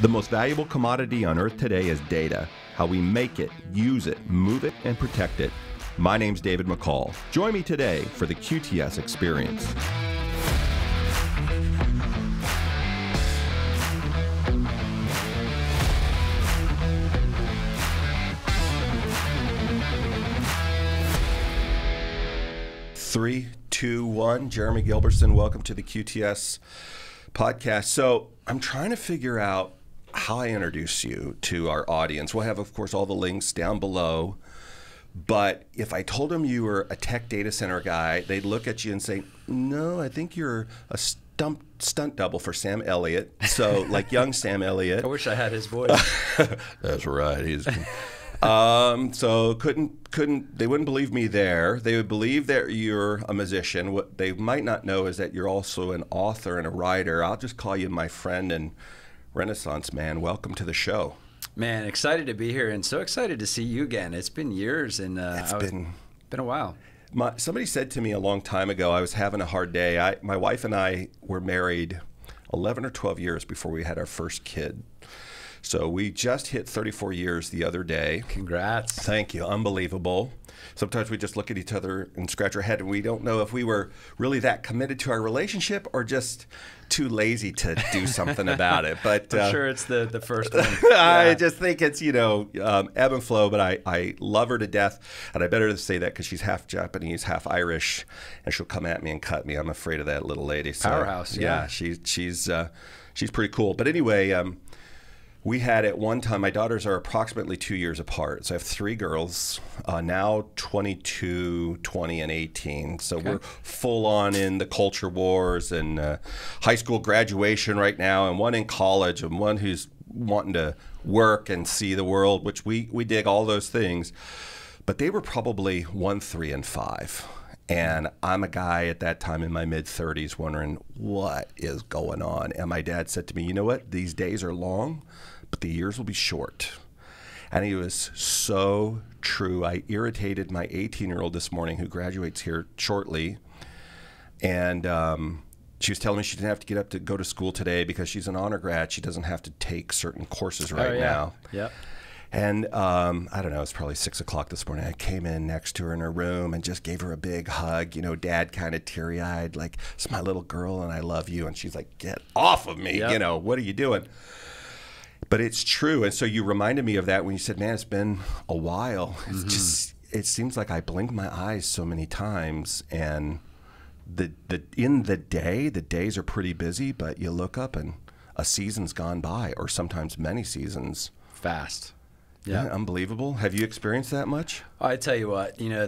The most valuable commodity on Earth today is data, how we make it, use it, move it, and protect it. My name's David McCall. Join me today for the QTS Experience. Three, two, one. Jeremy Gilbertson, welcome to the QTS podcast. So I'm trying to figure out how I introduce you to our audience. We'll have, of course, all the links down below. But if I told them you were a tech data center guy, they'd look at you and say, no, I think you're a stunt double for Sam Elliott. So like young Sam Elliott. I wish I had his voice. That's right. He's... So they wouldn't believe me there. They would believe that you're a musician. What they might not know is that you're also an author and a writer. I'll just call you my friend and Renaissance man. Welcome to the show. Man, excited to be here and so excited to see you again. It's been years and it's been a while. Somebody said to me a long time ago, I was having a hard day. My wife and I were married 11 or 12 years before we had our first kid. So we just hit 34 years the other day. Congrats. Thank you. Unbelievable. Sometimes we just look at each other and scratch our head, and we don't know if we were really that committed to our relationship or just too lazy to do something about it. But I'm sure it's the first one. Yeah. I just think it's, you know, ebb and flow, but I love her to death. And I better say that because she's half Japanese, half Irish, and she'll come at me and cut me. I'm afraid of that little lady. So, powerhouse. Yeah, she's pretty cool. But anyway... we had at one time, my daughters are approximately 2 years apart. So I have three girls, now 22, 20, and 18. So okay. We're full on in the culture wars and high school graduation right now, and one in college and one who's wanting to work and see the world, which we dig all those things. But they were probably 1, 3, and 5. And I'm a guy at that time in my mid-30s wondering what is going on. And my dad said to me, you know what? These days are long, but the years will be short. And he was so true. I irritated my 18-year-old this morning who graduates here shortly. And she was telling me she didn't have to get up to go to school today because she's an honor grad. She doesn't have to take certain courses right now. Yep. And I don't know, it's probably 6 o'clock this morning. I came in next to her in her room and just gave her a big hug, you know, dad kind of teary eyed, like, it's my little girl and I love you. And she's like, get off of me, yep. You know, what are you doing? But it's true. And so you reminded me of that when you said, man, it's been a while. It's just, it seems like I blink my eyes so many times. And the days are pretty busy, but you look up and a season's gone by, or sometimes many seasons. Fast. Yeah. Unbelievable. Have you experienced that much? I tell you what, you know,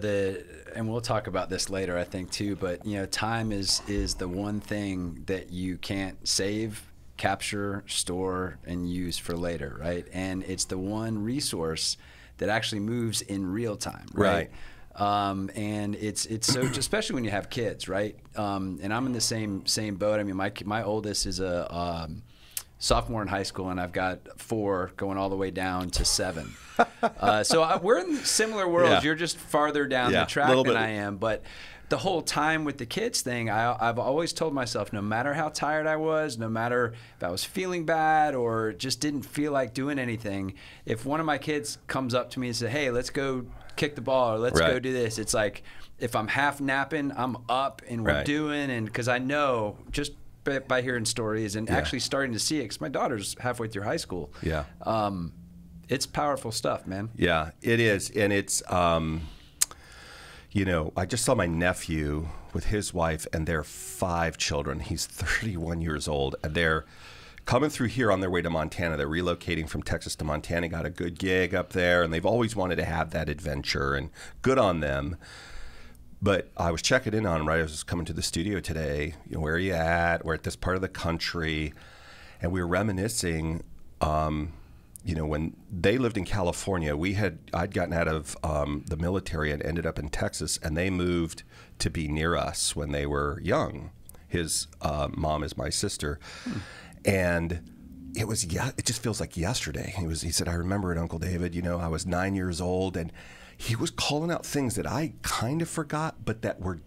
and we'll talk about this later, I think, too, but, you know, time is the one thing that you can't save, capture, store, and use for later, right? And it's the one resource that actually moves in real time, right? And it's so, especially when you have kids, right? And I'm in the same boat. I mean, my oldest is a... sophomore in high school, and I've got 4 going all the way down to 7. So we're in similar worlds. Yeah. You're just farther down the track than I am. But the whole time with the kids thing, I've always told myself, no matter how tired I was, no matter if I was feeling bad or just didn't feel like doing anything, if one of my kids comes up to me and says, hey, let's go kick the ball or let's go do this, it's like if I'm half napping, I'm up and we're doing, and because I know just by hearing stories and actually starting to see it, because my daughter's halfway through high school. Yeah. It's powerful stuff, man. Yeah, it is. And it's, you know, I just saw my nephew with his wife and their 5 children. He's 31 years old. And they're coming through here on their way to Montana. They're relocating from Texas to Montana, got a good gig up there, and they've always wanted to have that adventure, and good on them. But I was checking in on him, right? I was just coming to the studio today. You know, where are you at? We're at this part of the country. And we were reminiscing, you know, when they lived in California, I'd gotten out of the military and ended up in Texas, and they moved to be near us when they were young. His mom is my sister. And it just feels like yesterday. He said, I remember it, Uncle David, you know, I was 9 years old, and he was calling out things that I kind of forgot, but that were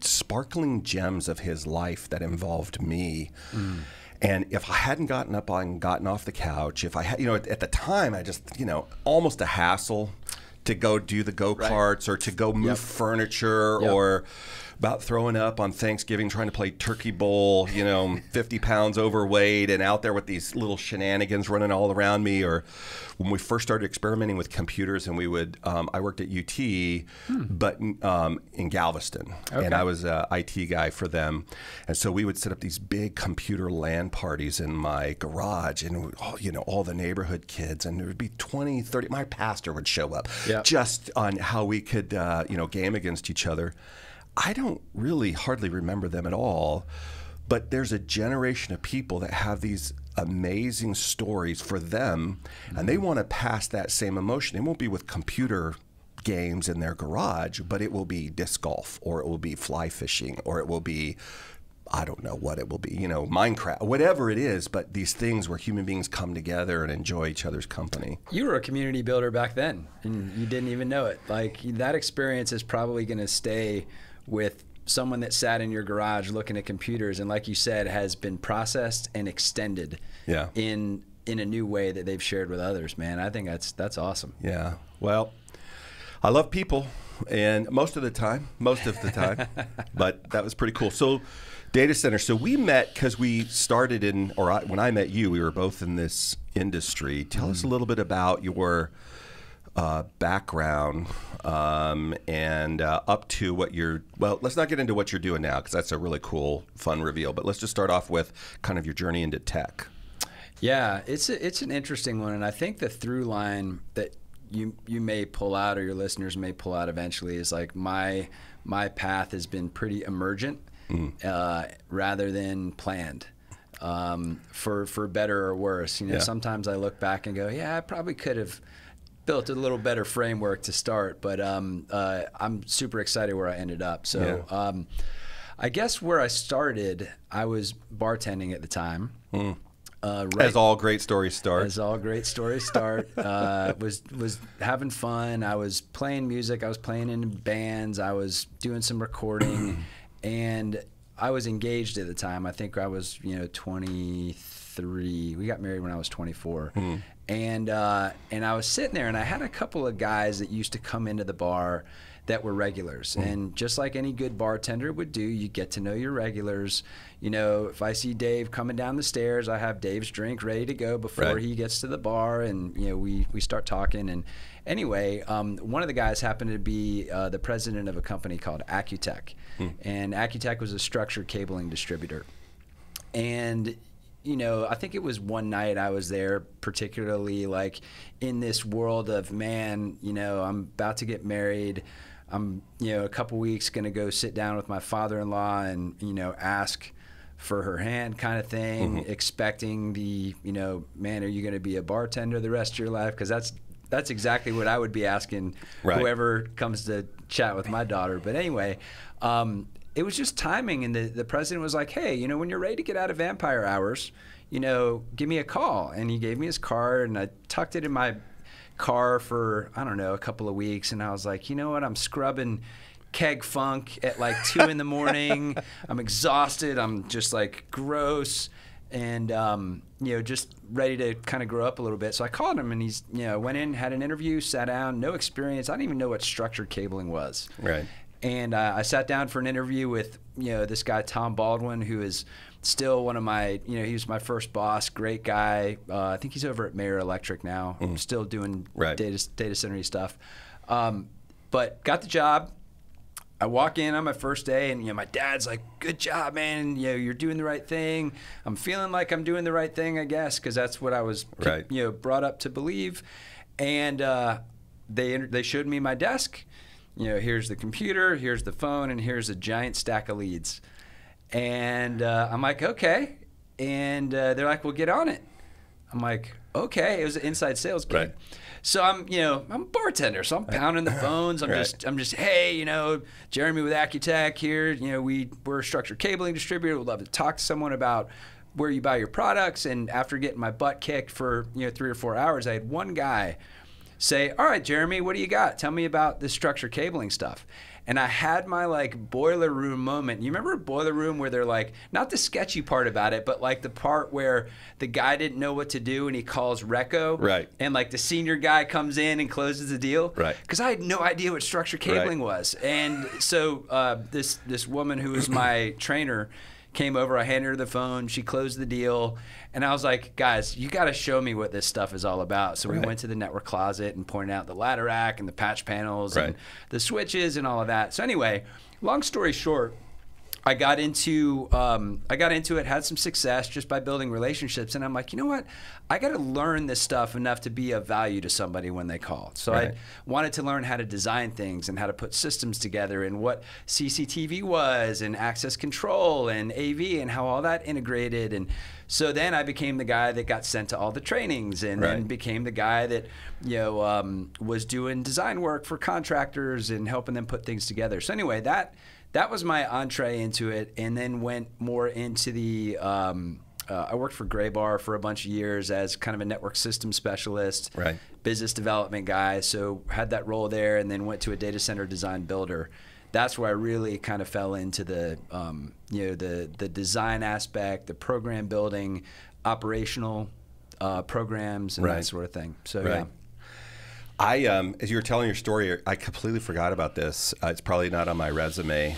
sparkling gems of his life that involved me. And if I hadn't gotten up and gotten off the couch, if I had, you know, at the time, I just, you know, almost a hassle to go do the go-karts, right, or to go move furniture, or about throwing up on Thanksgiving, trying to play turkey bowl, you know, 50 pounds overweight and out there with these little shenanigans running all around me. Or when we first started experimenting with computers, and we would, I worked at UT, but in Galveston, and I was an IT guy for them. And so we would set up these big computer LAN parties in my garage, and you know, all the neighborhood kids, and there would be 20, 30, my pastor would show up just on how we could, you know, game against each other. I don't really hardly remember them at all, but there's a generation of people that have these amazing stories for them, and they want to pass that same emotion. It won't be with computer games in their garage, but it will be disc golf, or it will be fly fishing, or it will be, I don't know what it will be, you know, Minecraft, whatever it is, but these things where human beings come together and enjoy each other's company. You were a community builder back then, and you didn't even know it. Like, that experience is probably going to stay with someone that sat in your garage looking at computers, and like you said, has been processed and extended in a new way that they've shared with others, man. I think that's awesome. Yeah. Well, I love people, and most of the time, but that was pretty cool. So data center. So we met because we started in, or when I met you, we were both in this industry. Tell us a little bit about your background, and up to what you're, well, let's not get into what you're doing now, because that's a really cool, fun reveal, but let's just start off with kind of your journey into tech. Yeah, it's an interesting one, and I think the through line that you may pull out, or your listeners may pull out eventually, is like my path has been pretty emergent rather than planned. For better or worse, you know, sometimes I look back and go, yeah, I probably could have built a little better framework to start, but I'm super excited where I ended up. So I guess where I started, I was bartending at the time. As all great stories start. As all great stories start. Was having fun. I was playing music. I was playing in bands. I was doing some recording, and I was engaged at the time. I think I was, you know, 23. We got married when I was 24. And I was sitting there, and I had a couple of guys that used to come into the bar that were regulars. And just like any good bartender would do, you get to know your regulars. You know, if I see Dave coming down the stairs, I have Dave's drink ready to go before he gets to the bar, and, you know, we start talking. And anyway, one of the guys happened to be the president of a company called Acuitech. And Acuitech was a structured cabling distributor. And you know, I think it was one night I was there, particularly like in this world of, man, you know, I'm about to get married. I'm, you know, a couple weeks going to go sit down with my father-in-law and, you know, ask for her hand kind of thing, expecting the, you know, man, are you going to be a bartender the rest of your life? Because that's exactly what I would be asking whoever comes to chat with my daughter. But anyway, it was just timing, and the president was like, hey, you know, when you're ready to get out of vampire hours, you know, give me a call. And he gave me his card, and I tucked it in my car for, I don't know, a couple of weeks, and I was like, you know what, I'm scrubbing keg funk at like 2 in the morning. I'm exhausted. I'm just like gross, and, you know, just ready to kind of grow up a little bit. So I called him, and he's, you know, went in, had an interview, sat down, no experience. I didn't even know what structured cabling was. And I sat down for an interview with, you know, this guy, Tom Baldwin, who is still one of my, you know, he was my first boss, great guy. I think he's over at Mayor Electric now, still doing data center-y stuff. But got the job. I walk in on my first day, and, you know, my dad's like, good job, man. You know, you're doing the right thing. I'm feeling like I'm doing the right thing, I guess, because that's what I was, you know, brought up to believe. And they showed me my desk. You know, here's the computer, here's the phone, and here's a giant stack of leads. And I'm like, okay. And they're like, well, get on it. I'm like, okay. It was an inside sales gig. So I'm, you know, I'm a bartender, so I'm pounding the phones. I'm just, hey, you know, Jeremy with Acuitech here. You know, we're a structured cabling distributor. We'd love to talk to someone about where you buy your products. And after getting my butt kicked for, you know, 3 or 4 hours, I had one guy say, all right, Jeremy, what do you got? Tell me about this structured cabling stuff. And I had my like boiler room moment. You remember boiler room where they're like, not the sketchy part about it, but like the part where the guy didn't know what to do and he calls Reco. Right. And like the senior guy comes in and closes the deal. Right. Because I had no idea what structured cabling was. And so this woman who was my trainer came over, I handed her the phone, she closed the deal, and I was like, guys, you gotta show me what this stuff is all about. So we went to the network closet and pointed out the ladder rack and the patch panels and the switches and all of that. So anyway, long story short, I got into it, had some success just by building relationships, and I'm like, you know what? I got to learn this stuff enough to be of value to somebody when they call. So I wanted to learn how to design things and how to put systems together and what CCTV was and access control and AV and how all that integrated. And so then I became the guy that got sent to all the trainings and then became the guy that, you know, was doing design work for contractors and helping them put things together. So anyway, that was my entree into it, and then went more into the I worked for Graybar for a bunch of years as kind of a network system specialist, business development guy, so had that role there, and then went to a data center design builder. That's where I really kind of fell into the you know, the design aspect, the program building, operational programs, and that sort of thing. So yeah. I, as you were telling your story, I completely forgot about this. It's probably not on my resume.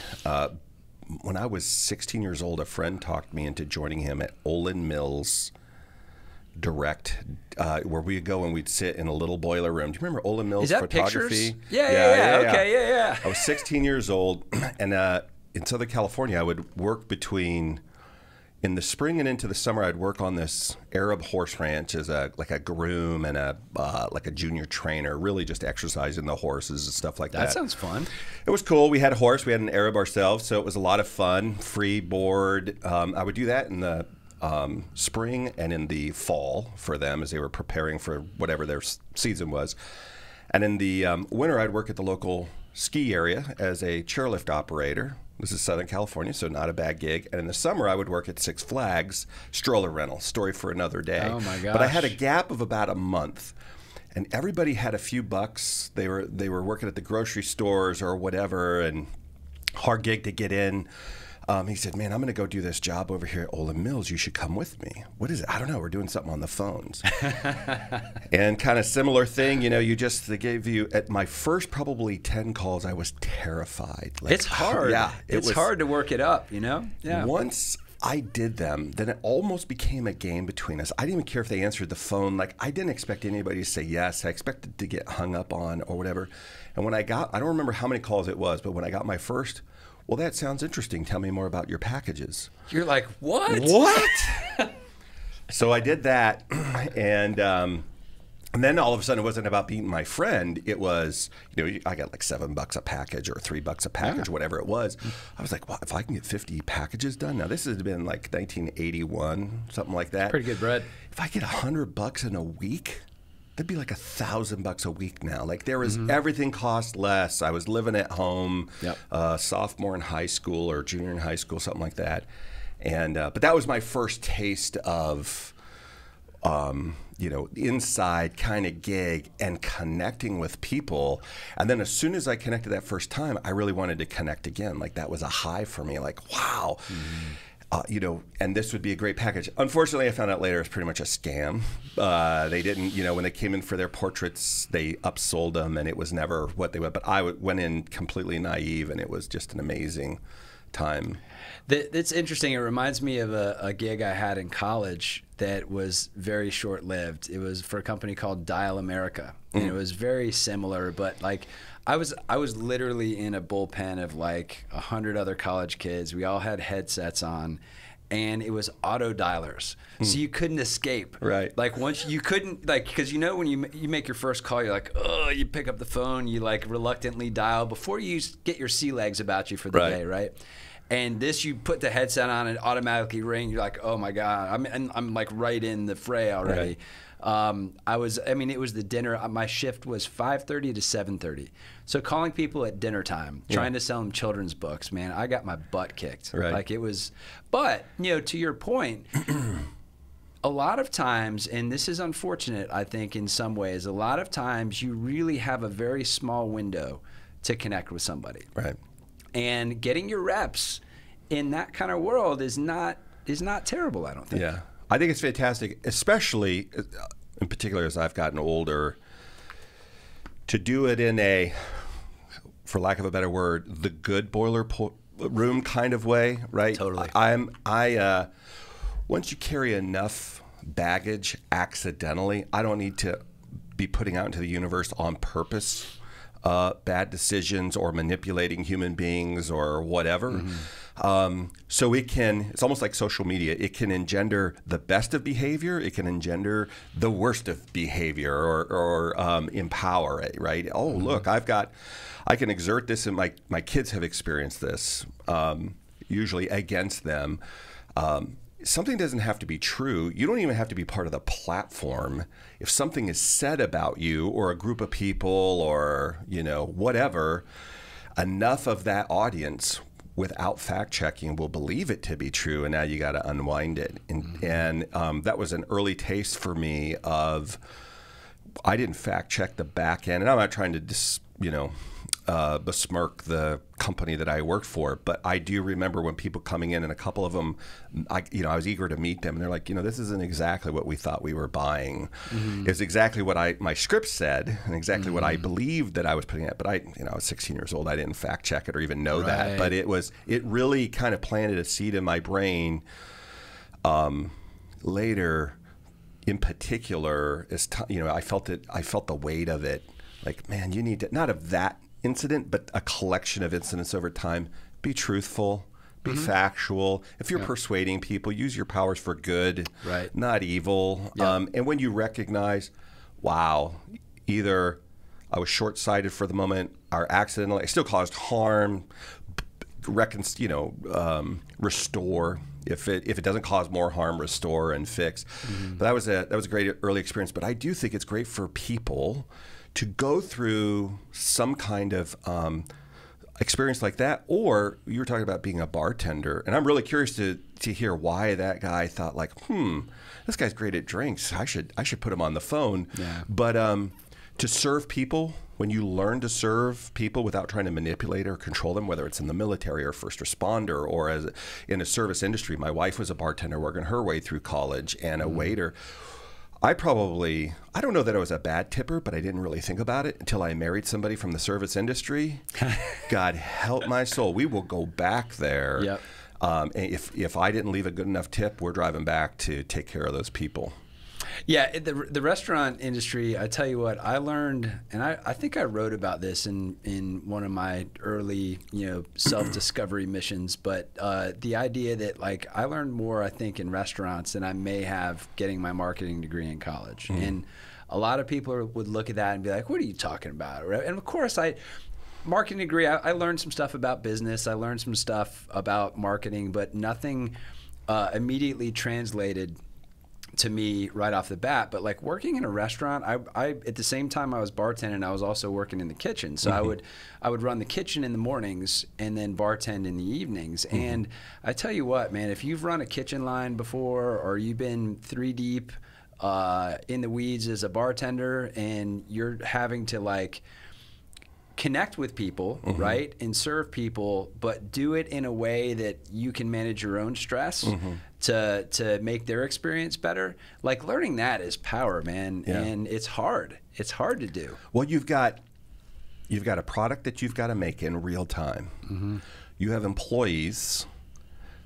When I was 16 years old, a friend talked me into joining him at Olin Mills Direct, where we'd go and we'd sit in a little boiler room. Do you remember Olin Mills Photography? Yeah. I was 16 years old, and in Southern California, I would work between, in the spring and into the summer, I'd work on this Arab horse ranch as like a groom and a like a junior trainer, really just exercising the horses and stuff like that. That sounds fun. It was cool. We had a horse. We had an Arab ourselves, so it was a lot of fun, free board. I would do that in the spring and in the fall for them as they were preparing for whatever their season was. And in the winter, I'd work at the local ski area as a chairlift operator. This is Southern California, so not a bad gig. And in the summer, I would work at Six Flags stroller rental. Story for another day. Oh my gosh! But I had a gap of about a month, and everybody had a few bucks. They were working at the grocery stores or whatever, and hard gig to get in. He said, "Man, I'm going to go do this job over here at Olin Mills. You should come with me." What is it? I don't know. We're doing something on the phones, and kind of similar thing. You know, they gave you at my first probably 10 calls. I was terrified. Like, it's hard. Yeah, it's hard to work it up. You know. Yeah. Once I did them, then it almost became a game between us. I didn't even care if they answered the phone. Like, I didn't expect anybody to say yes. I expected to get hung up on or whatever. And when I got, I don't remember how many calls it was, but when I got my first, "Well, that sounds interesting. Tell me more about your packages." You're like, what? What? So I did that, and then all of a sudden, it wasn't about beating my friend. It was, you know, I got like $7 a package or $3 a package, whatever it was. I was like, well, if I can get 50 packages done, now this has been like 1981, something like that. Pretty good bread. If I get $100 in a week, that'd be like $1,000 a week now. Like, there was everything cost less. I was living at home, sophomore in high school or junior in high school, something like that. And but that was my first taste of, you know, inside kind of gig and connecting with people. And then as soon as I connected that first time, I really wanted to connect again. Like, that was a high for me. Like, wow. You know, and this would be a great package. Unfortunately, I found out later it was pretty much a scam. They didn't, you know, when they came in for their portraits, they upsold them, and it was never what they were. But I went in completely naive, and it was just an amazing time. That's interesting. It reminds me of a gig I had in college that was very short-lived. It was for a company called Dial America, and it was very similar, but like, I was literally in a bullpen of like 100 other college kids. We all had headsets on, and it was auto dialers, so you couldn't escape. Right. Like, once you couldn't, like, because you know when you make your first call, you're like, oh, you pick up the phone, you like reluctantly dial before you get your sea legs about you for the day, right? And this, you put the headset on and automatically ring. You're like, oh my God, I'm like right in the fray already. I mean, it was the dinner. My shift was 5:30 to 7:30. So calling people at dinner time, trying to sell them children's books, man, I got my butt kicked. Like, it was, but you know, to your point, a lot of times, and this is unfortunate, I think in some ways, a lot of times you really have a very small window to connect with somebody. Right. And getting your reps in that kind of world is not terrible, I don't think. Yeah, I think it's fantastic, especially in particular as I've gotten older, to do it in a, for lack of a better word, the good boiler room kind of way, right? Totally. Once you carry enough baggage accidentally, I don't need to be putting out into the universe on purpose bad decisions or manipulating human beings or whatever. Mm-hmm. So it's almost like social media. It can engender the best of behavior. It can engender the worst of behavior or empower it, right? Oh, mm-hmm. Look, I can exert this, and my kids have experienced this, usually against them. Something doesn't have to be true. You don't even have to be part of the platform. If something is said about you or a group of people or, you know, whatever, enough of that audience without fact checking will believe it to be true, and now you got to unwind it. And, mm-hmm. and that was an early taste for me of, I didn't fact check the back end, and I'm not trying to besmirk the company that I worked for, but I do remember when people coming in, and a couple of them, I was eager to meet them, and they're like, this isn't exactly what we thought we were buying. Mm-hmm. It's exactly what my script said, and exactly mm-hmm. what I believed that I was putting out. But I was 16 years old. I didn't fact check it or even know right. that. But it really kind of planted a seed in my brain. Later, in particular, as I felt the weight of it. Like, man, you need to, not of that incident, but a collection of incidents over time, be truthful, be mm-hmm. factual. If you're yeah. persuading people, use your powers for good, right. not evil. Yeah. And when you recognize, wow, either I was short-sighted for the moment, or accidentally, I still caused harm, restore. If it doesn't cause more harm, restore and fix. Mm-hmm. But that was a great early experience. But I do think it's great for people to go through some kind of experience like that. Or you were talking about being a bartender, and I'm really curious to hear why that guy thought like, this guy's great at drinks. I should put him on the phone. Yeah. But to serve people, when you learn to serve people without trying to manipulate or control them, whether it's in the military or first responder or as in a service industry. My wife was a bartender working her way through college and a mm-hmm. waiter. I don't know that I was a bad tipper, but I didn't really think about it until I married somebody from the service industry. God help my soul. We will go back there. Yep. And if I didn't leave a good enough tip, we're driving back to take care of those people. Yeah, the restaurant industry, I tell you what, I learned, and I think I wrote about this in one of my early, self-discovery missions, but the idea that, like, I learned more, I think, in restaurants than I may have getting my marketing degree in college. Mm-hmm. And a lot of people would look at that and be like, what are you talking about? And of course, marketing degree, I learned some stuff about business, I learned some stuff about marketing, but nothing immediately translated to me right off the bat. But like working in a restaurant, I at the same time I was bartending, I was also working in the kitchen. So mm-hmm. I would run the kitchen in the mornings and then bartend in the evenings. Mm-hmm. And I tell you what, man, if you've run a kitchen line before or you've been three deep in the weeds as a bartender and you're having to like connect with people, mm-hmm. right, and serve people, but do it in a way that you can manage your own stress mm-hmm. to make their experience better. Like learning that is power, man, yeah. and it's hard. It's hard to do. Well, you've got a product that you've got to make in real time. Mm-hmm. You have employees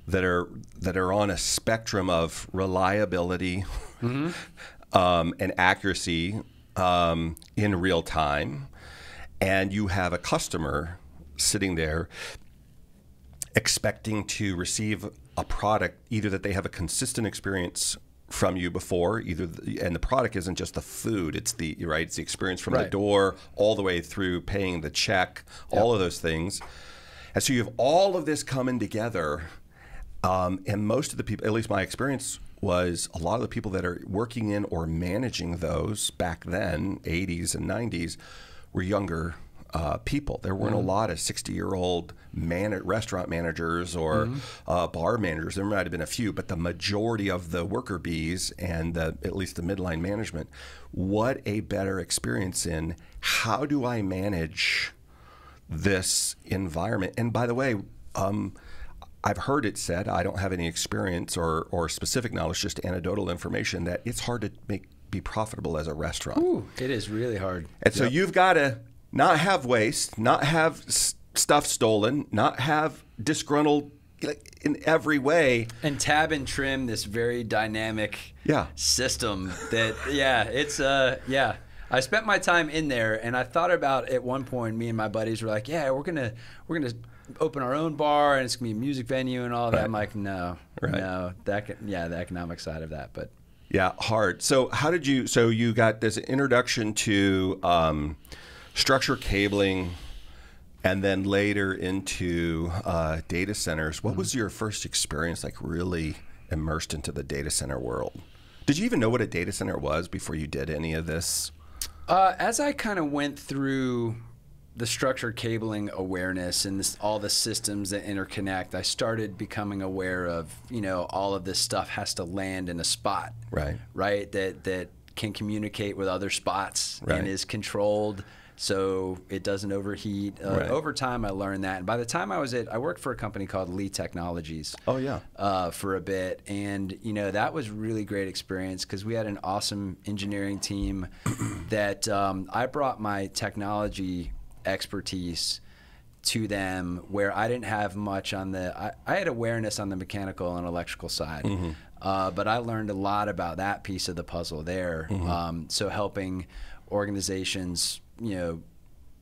that are on a spectrum of reliability mm-hmm. And accuracy in real time. And you have a customer sitting there expecting to receive a product, either that they have a consistent experience from you before, and the product isn't just the food, it's the experience from right. the door all the way through paying the check, yep. all of those things. And so you have all of this coming together, and most of the people, at least my experience was, a lot of the people that are working in or managing those back then, 80s and 90s, were younger people. There weren't mm-hmm. a lot of 60-year-old restaurant managers or mm-hmm. Bar managers. There might have been a few, but the majority of the worker bees and at least the midline management, what a better experience in how do I manage this environment. And by the way, I've heard it said, I don't have any experience or specific knowledge, just anecdotal information, that it's hard to be profitable as a restaurant. Ooh, it is really hard. And so you've got to not have waste, not have stuff stolen, not have disgruntled in every way. And tab and trim this very dynamic system that, it's, I spent my time in there, and I thought about at one point, me and my buddies were like, we're gonna open our own bar, and it's gonna be a music venue and all that. Right. I'm like, no, the economic side of that, but hard. So how did you? So you got this introduction to structure cabling, and then later into data centers. What was your first experience, like really immersed into the data center world? Did you even know what a data center was before you did any of this? As I kind of went through the structured cabling awareness and all the systems that interconnect, I started becoming aware of, all of this stuff has to land in a spot, right? That can communicate with other spots and is controlled so it doesn't overheat. Over time, I learned that. And by the time I worked for a company called Lee Technologies. Oh, yeah. For a bit. And, that was really great experience because we had an awesome engineering team that I brought my technology expertise to them where I didn't have much on the, I had awareness on the mechanical and electrical side. But I learned a lot about that piece of the puzzle there. So helping organizations,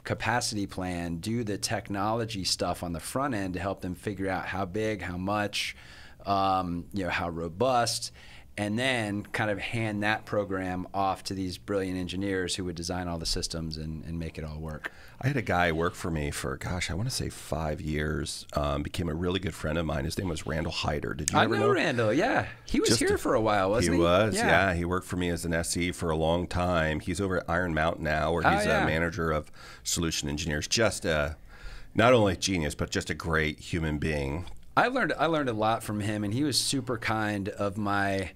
capacity plan, do the technology stuff on the front end to help them figure out how big, how much, how robust, and then kind of hand that program off to these brilliant engineers who would design all the systems and make it all work. I had a guy work for me for, gosh, I want to say 5 years, became a really good friend of mine. His name was Randall Heider. Did you ever know Randall? Yeah. He was here for a while, wasn't he? He was, yeah. He worked for me as an SE for a long time. He's over at Iron Mountain now, where he's a manager of solution engineers. Just not only a genius, but just a great human being. I learned a lot from him, and he was super kind of my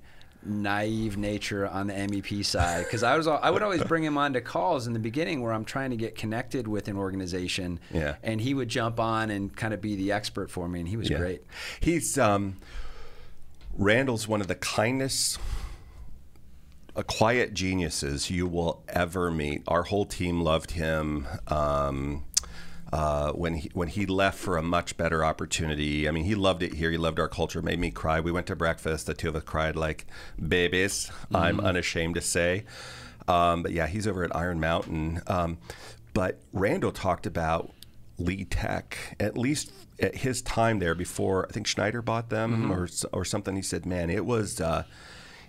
naive nature on the MEP side, because I would always bring him on to calls in the beginning where I'm trying to get connected with an organization, and he would jump on and kind of be the expert for me, and he was great. He's Randall's one of the kindest, quiet geniuses you will ever meet. Our whole team loved him. When he left for a much better opportunity, I mean, he loved it here. He loved our culture. Made me cry. We went to breakfast. The two of us cried like babies. I'm unashamed to say. But yeah, he's over at Iron Mountain. But Randall talked about Lee Tech, at least at his time there before I think Schneider bought them or something. He said, "Man, it was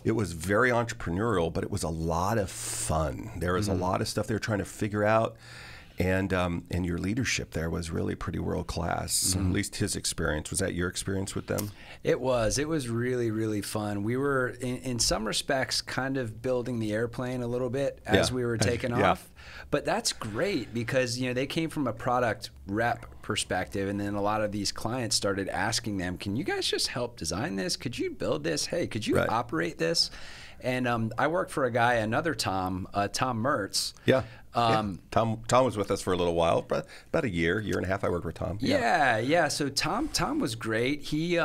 very entrepreneurial, but it was a lot of fun. There was a lot of stuff they were trying to figure out." And your leadership there was really pretty world class. At least his experience. Was that your experience with them? It was. It was really, really fun. We were, in some respects, kind of building the airplane a little bit as we were taking off. But that's great because, they came from a product rep perspective, and then a lot of these clients started asking them, can you guys just help design this? Could you build this? Hey, could you operate this? And I worked for a guy, another Tom, Tom Mertz. Tom was with us for a little while, about a year and a half. I worked with Tom. So Tom was great. He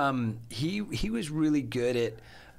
was really good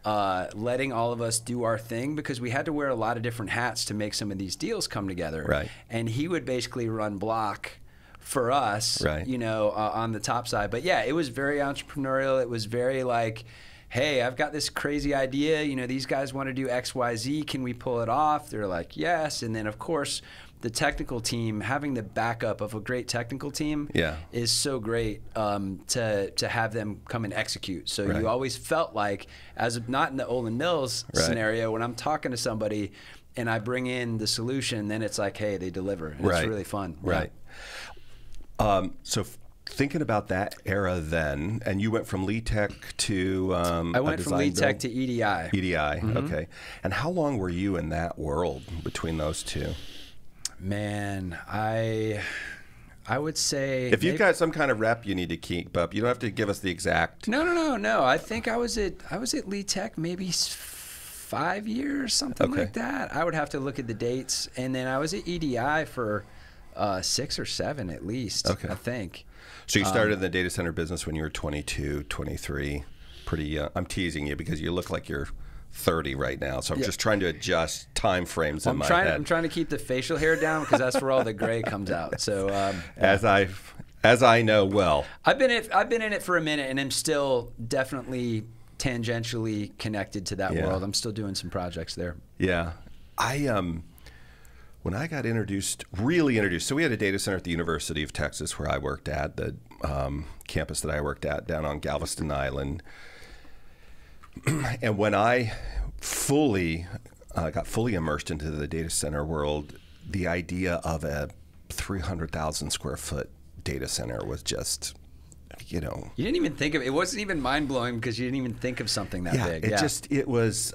at letting all of us do our thing because we had to wear a lot of different hats to make some of these deals come together. And he would basically run block for us, on the top side. But yeah, it was very entrepreneurial. It was very like, hey, I've got this crazy idea, these guys want to do X, Y, Z, can we pull it off? They're like, yes. And then of course, the technical team, having the backup of a great technical team is so great to have them come and execute. So you always felt like, as not in the Olin Mills scenario, when I'm talking to somebody and I bring in the solution, then it's like, hey, they deliver. And it's really fun. So thinking about that era then, and you went from Lee Tech to I went from Lee Tech to EDI. Okay. And how long were you in that world between those two? Man, I would say if you've got some kind of rep you need to keep up, you don't have to give us the exact. No. I think I was at Lee Tech maybe 5 years, something like that. I would have to look at the dates, and then I was at EDI for 6 or 7 at least, okay. I think. So you started in the data center business when you were 22, 23. Pretty. I'm teasing you because you look like you're 30 right now, so I'm just trying to adjust time frames in my head. I'm trying to keep the facial hair down because that's where all the gray comes out. So as I know well, I've been in it for a minute, and I'm still definitely tangentially connected to that world. I'm still doing some projects there. Yeah, when I got introduced, really introduced. So we had a data center at the University of Texas where I worked at, the campus that I worked at down on Galveston Island. And when I got fully immersed into the data center world, the idea of a 300,000 square foot data center was just, you know. You didn't even think of it. It wasn't even mind blowing because you didn't even think of something that big. It was.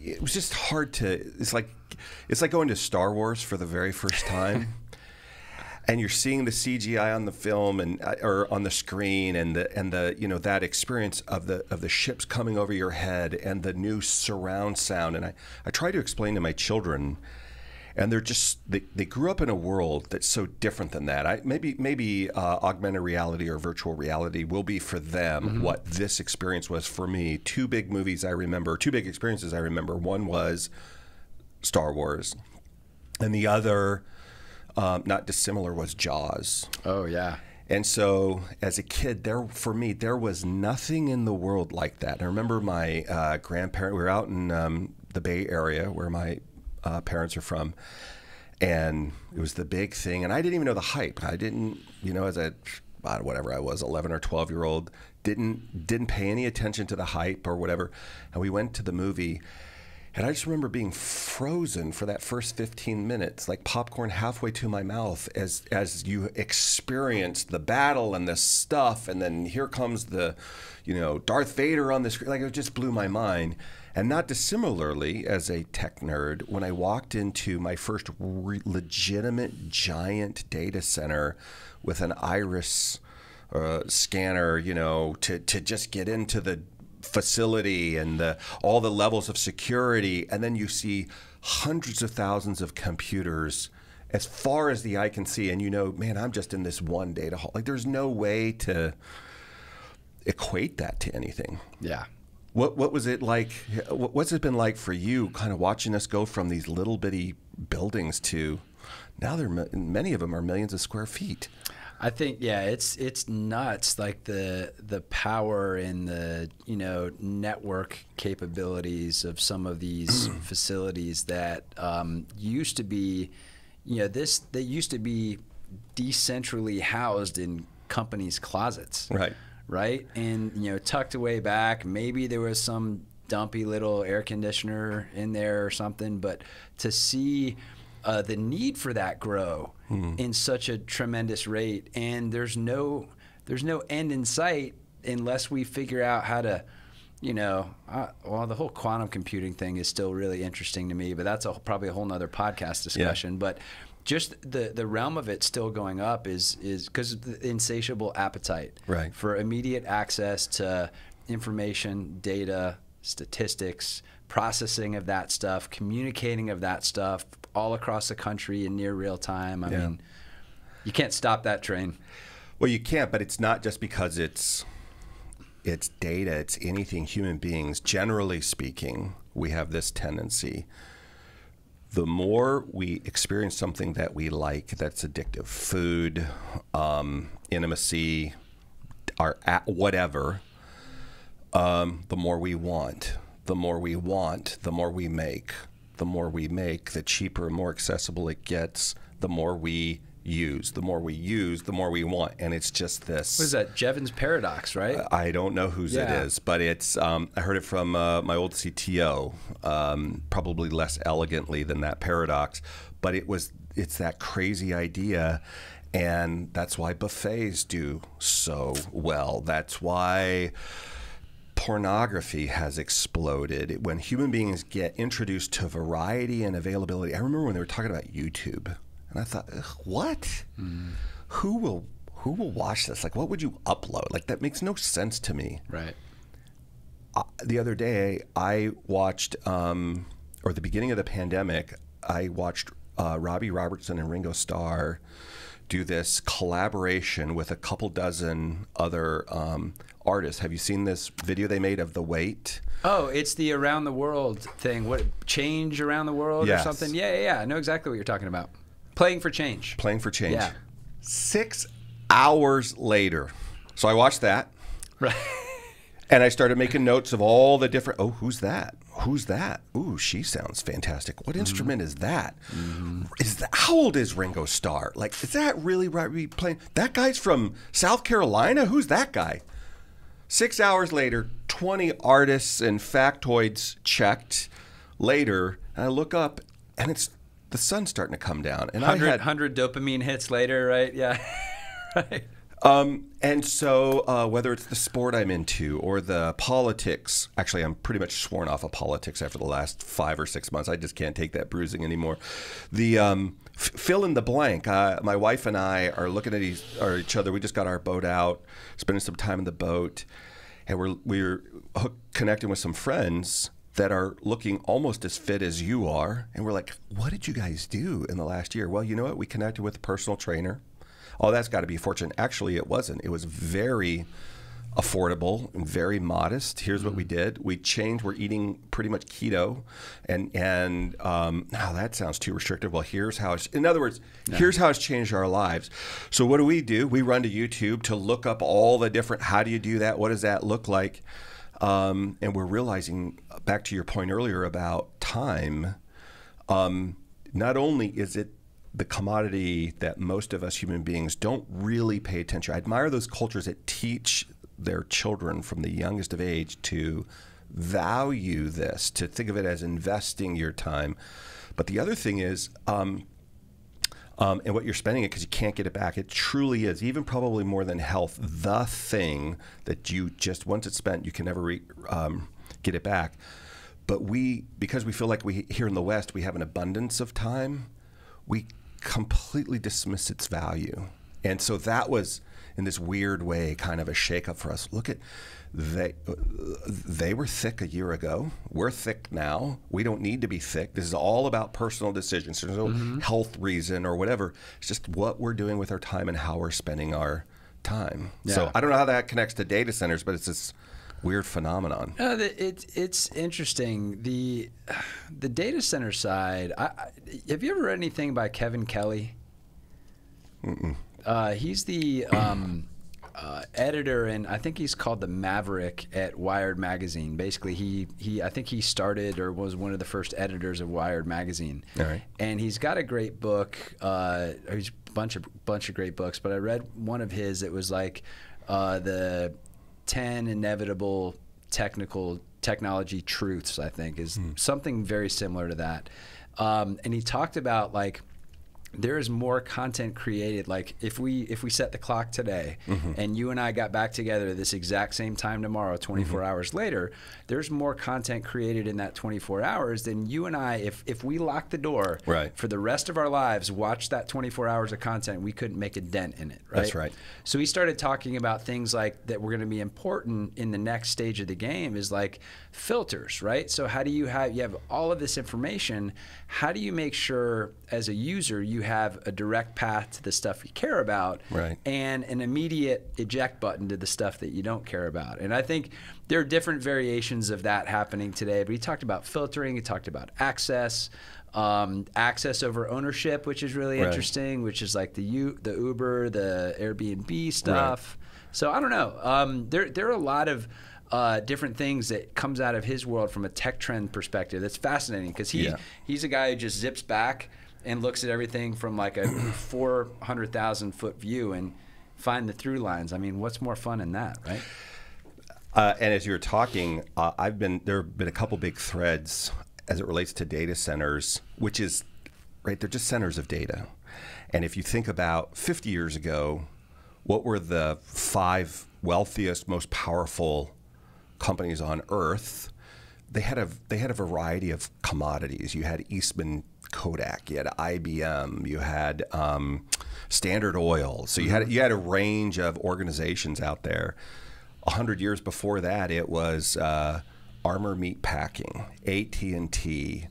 It was just hard to. It's like going to Star Wars for the very first time. And you're seeing the CGI on the film and or on the screen, and the you know, that experience of the ships coming over your head and the new surround sound. And I try to explain to my children, and they're just they grew up in a world that's so different than that. Maybe augmented reality or virtual reality will be for them what this experience was for me. Two big experiences I remember. One was Star Wars, and the other, not dissimilar, was Jaws. Oh yeah. And so as a kid, for me there was nothing in the world like that. And I remember my grandparents, we were out in the Bay Area where my parents are from, and it was the big thing, and I didn't even know the hype. I didn't, you know, as a, whatever I was, 11 or 12 year old, didn't pay any attention to the hype or whatever. And we went to the movie, and I just remember being frozen for that first 15 minutes, like popcorn halfway to my mouth, as you experience the battle and the stuff, and then here comes the, you know, Darth Vader on the screen. Like, it just blew my mind. And not dissimilarly, as a tech nerd, when I walked into my first legitimate giant data center with an iris scanner, you know, to just get into the facility and all the levels of security, and then you see hundreds of thousands of computers as far as the eye can see, and you know, man, I'm just in this one data hall. Like, there's no way to equate that to anything. Yeah. What was it like? What's it been like for you, kind of watching us go from these little bitty buildings to now? Many of them are millions of square feet. I think, yeah, it's nuts, like the power and the, you know, network capabilities of some of these facilities that used to be, you know, that used to be decentrally housed in companies' closets, right, and, you know, tucked away back. Maybe there was some dumpy little air conditioner in there or something, but to see the need for that grow in such a tremendous rate, and there's no end in sight unless we figure out how to, you know, well, the whole quantum computing thing is still really interesting to me, but that's probably a whole nother podcast discussion. Yeah. But just the realm of it still going up is because of the insatiable appetite for immediate access to information, data, statistics, processing of that stuff, communicating of that stuff all across the country in near real time. I mean, you can't stop that train. Well, you can't, but it's not just because it's data, it's anything. Human beings, generally speaking, we have this tendency. The more we experience something that we like, that's addictive, food, intimacy, whatever, the more we want. The more we want, the more we make. The more we make, the cheaper and more accessible it gets. The more we use. The more we use, the more we want. And it's just this. What is that? Jevons paradox, right? I don't know whose it is, but it's, I heard it from my old CTO, probably less elegantly than that paradox, but it's that crazy idea. And that's why buffets do so well. That's why pornography has exploded. When human beings get introduced to variety and availability, I remember when they were talking about YouTube, and I thought, what? Who will watch this? Like, what would you upload? Like, that makes no sense to me. Right. The other day, I watched, or the beginning of the pandemic, I watched Robbie Robertson and Ringo Starr do this collaboration with a couple dozen other artists. Have you seen this video they made of The Weight? Oh, it's the around the world thing. What, Change Around the World or something? Yeah. I know exactly what you're talking about. Playing for Change. Playing for Change. Yeah. 6 hours later. So I watched that. Right. And I started making notes of all the different, oh, who's that? Who's that? Ooh, she sounds fantastic. What instrument is that? Is that? How old is Ringo Starr? Like, is that really Robbie playing? That guy's from South Carolina? Who's that guy? 6 hours later, 20 artists and factoids checked later, and I look up, and it's the sun's starting to come down. And 100 dopamine hits later, right? Yeah. Right. And so whether it's the sport I'm into or the politics, actually I'm pretty much sworn off of politics after the last 5 or 6 months. I just can't take that bruising anymore. The fill in the blank. My wife and I are looking at each other. We just got our boat out, spending some time in the boat, and we're connecting with some friends that are looking almost as fit as you are. And we're like, what did you guys do in the last year? Well, you know what? We connected with a personal trainer. Oh, that's got to be a fortune. Actually, it wasn't. It was very affordable and very modest. Here's what we did. We changed. We're eating pretty much keto. And oh, that sounds too restrictive. Well, here's how it's – in other words, here's how it's changed our lives. So what do? We run to YouTube to look up all the different – how do you do that? What does that look like? And we're realizing, back to your point earlier about time, not only is it the commodity that most of us human beings don't really pay attention. I admire those cultures that teach their children from the youngest of age to value this, to think of it as investing your time. But the other thing is, and what you're spending it, because you can't get it back, it truly is, even probably more than health, the thing that you just, once it's spent, you can never get it back. But we, because we feel like we, here in the West, we have an abundance of time, we completely dismiss its value. And so that was, in this weird way, kind of a shakeup for us. Look at, they were thick a year ago. We're thick now. We don't need to be thick. This is all about personal decisions. There's no health reason or whatever. It's just what we're doing with our time and how we're spending our time. Yeah. So I don't know how that connects to data centers, but it's this weird phenomenon. No, it's interesting. The data center side, have you ever read anything by Kevin Kelly? He's the editor, and I think he's called the Maverick at Wired magazine. Basically, I think he started or was one of the first editors of Wired magazine. All right. And he's got a great book. He's a bunch of great books, but I read one of his. It was like the 10 inevitable technology truths, I think, is something very similar to that. And he talked about, like, there is more content created. Like, if we set the clock today and you and I got back together this exact same time tomorrow, 24 hours later, there's more content created in that 24 hours than you and I, if we locked the door for the rest of our lives, watched that 24 hours of content, we couldn't make a dent in it, right? That's right. So he started talking about things like that were going to be important in the next stage of the game is like filters, right? So how do you have all of this information, how do you make sure as a user you have a direct path to the stuff you care about and an immediate eject button to the stuff that you don't care about? And I think there are different variations of that happening today, but he talked about filtering, he talked about access, access over ownership, which is really interesting, which is like the Uber, the Airbnb stuff. So I don't know, there are a lot of different things that comes out of his world from a tech trend perspective. That's fascinating, because he's a guy who just zips back and looks at everything from like a 400,000-foot view and find the through lines. I mean, what's more fun than that, right? And as you were talking, there have been a couple big threads as it relates to data centers, which is, they're just centers of data. And if you think about 50 years ago, what were the 5 wealthiest, most powerful companies on Earth? They had a variety of commodities. You had Eastman Kodak, you had IBM, you had Standard Oil. So you had a range of organizations out there. 100 years before that, it was Armor Meat Packing, AT&T,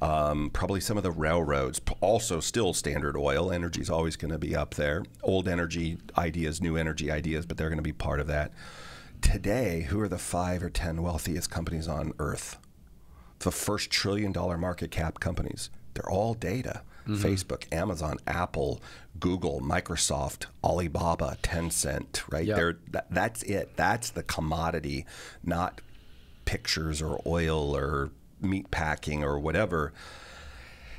probably some of the railroads, also still Standard Oil. Energy is always going to be up there. Old energy ideas, new energy ideas, but they're going to be part of that. Today, who are the 5 or 10 wealthiest companies on Earth? The first $1 trillion market cap companies. They're all data. Facebook, Amazon, Apple, Google, Microsoft, Alibaba, Tencent, right? Yep. That's it. That's the commodity, not pictures or oil or meat packing or whatever.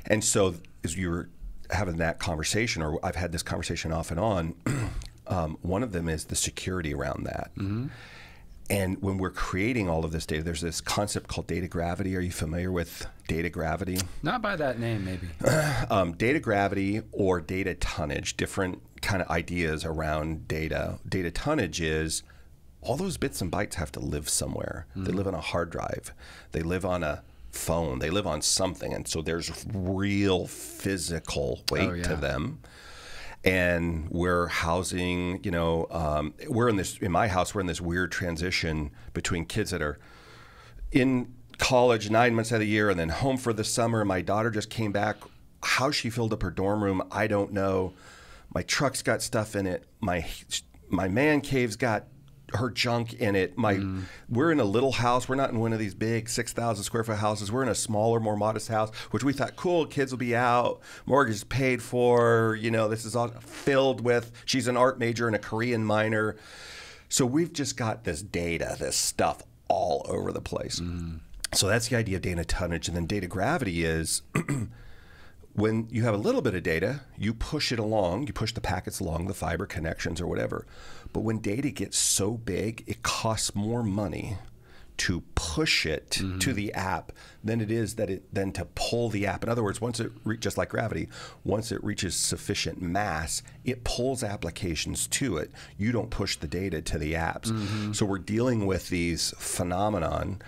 And so as you were having that conversation, or I've had this conversation off and on, one of them is the security around that. And when we're creating all of this data, there's this concept called data gravity. Are you familiar with data gravity? Not by that name, maybe. Data gravity or data tonnage, different kind of ideas around data. Data tonnage is all those bits and bytes have to live somewhere. They live on a hard drive. They live on a phone. They live on something. And so there's real physical weight to them. And we're housing, you know, we're in this, in my house, we're in this weird transition between kids that are in college 9 months out of the year and then home for the summer. My daughter just came back. How she filled up her dorm room, I don't know. My truck's got stuff in it. My man cave's got her junk in it. We're in a little house. We're not in one of these big 6,000 square foot houses. We're in a smaller, more modest house, which we thought, cool, kids will be out, mortgage is paid for, you know, this is all filled with, she's an art major and a Korean minor. So we've just got this data, this stuff all over the place. So that's the idea of data tonnage. And then data gravity is when you have a little bit of data, you push it along, you push the packets along, the fiber connections or whatever. But when data gets so big, it costs more money to push it to the app than it is that than to pull the app. In other words, once it just like gravity, once it reaches sufficient mass, it pulls applications to it. You don't push the data to the apps. So we're dealing with these phenomenon.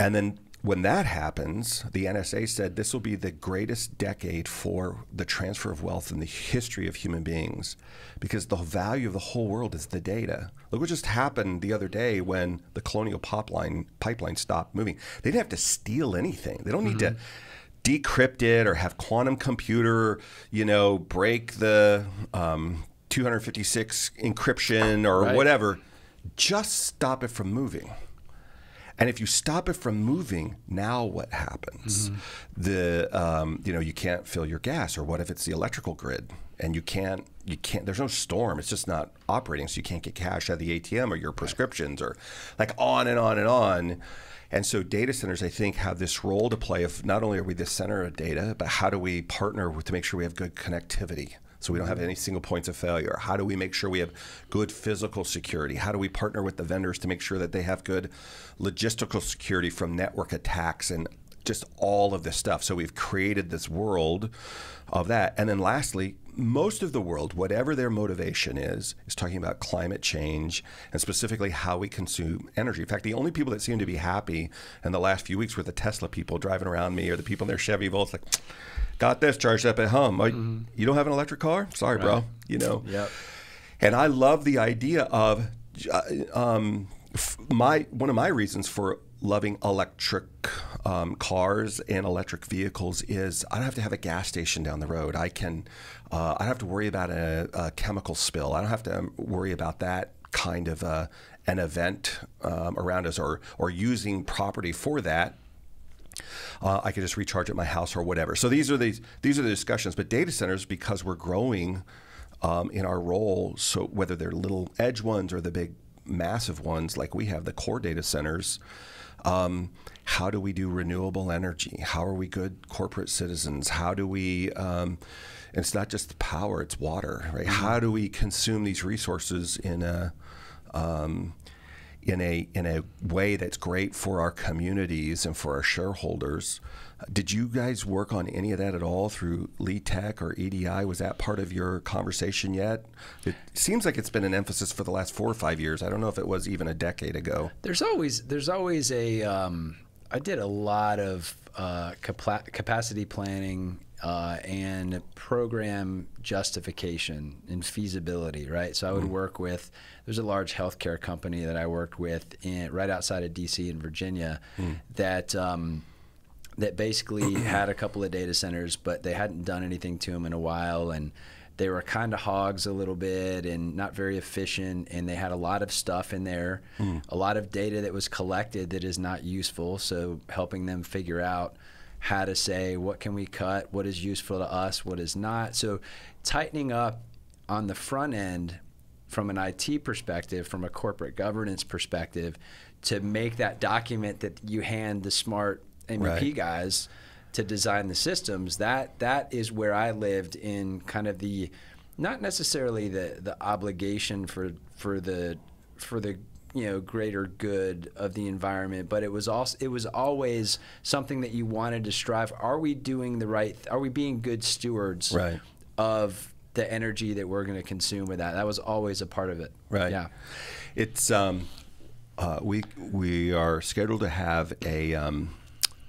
And then when that happens, the NSA said this will be the greatest decade for the transfer of wealth in the history of human beings, because the value of the whole world is the data. Look what just happened the other day when the Colonial pipeline stopped moving. They didn't have to steal anything. They don't need to decrypt it or have quantum computer, you know, break the 256 encryption or whatever. Just stop it from moving. And if you stop it from moving, now what happens? You know, you can't fill your gas, or what if it's the electrical grid and you can't, there's no storm, it's just not operating, so you can't get cash out of the ATM or your prescriptions or like on and on and on. And so data centers, I think, have this role to play of not only are we the center of data, but how do we partner with to make sure we have good connectivity, so we don't have any single points of failure? How do we make sure we have good physical security? How do we partner with the vendors to make sure that they have good logistical security from network attacks and just all of this stuff? So we've created this world of that. And then lastly, most of the world, whatever their motivation is talking about climate change and specifically how we consume energy. In fact, the only people that seem to be happy in the last few weeks were the Tesla people driving around me, or the people in their Chevy Bolts, like, got this charged up at home. You don't have an electric car? Sorry, bro. You know. And I love the idea of one of my reasons for loving electric cars and electric vehicles is I don't have to have a gas station down the road. I don't have to worry about a chemical spill. I don't have to worry about that kind of an event around us, or using property for that. I could just recharge at my house or whatever. So these are the discussions. But data centers, because we're growing in our role, so whether they're little edge ones or the big massive ones like we have, the core data centers, how do we do renewable energy? How are we good corporate citizens? How do we, and it's not just the power, it's water, right? How do we consume these resources in a way that's great for our communities and for our shareholders? Did you guys work on any of that at all through Lee Tech or EDI? Was that part of your conversation yet? It seems like it's been an emphasis for the last 4 or 5 years. I don't know if it was even a decade ago. There's always I did a lot of capacity planning and program justification and feasibility, right? So I would work with, there's a large healthcare company that I worked with in, right outside of DC in Virginia that, that basically had a couple of data centers, but they hadn't done anything to them in a while. And they were kind of hogs a little bit and not very efficient, and they had a lot of stuff in there, a lot of data that was collected that is not useful. So helping them figure out how to say, what can we cut, what is useful to us, what is not. So tightening up on the front end from an IT perspective, from a corporate governance perspective, to make that document that you hand the smart MEP guys to design the systems, that is where I lived in kind of the, not necessarily the obligation for the you know, greater good of the environment, but it was always something that you wanted to strive. Are we doing the right? Are we being good stewards of the energy that we're going to consume with that? That was always a part of it. Right. Yeah. It's we are scheduled to have a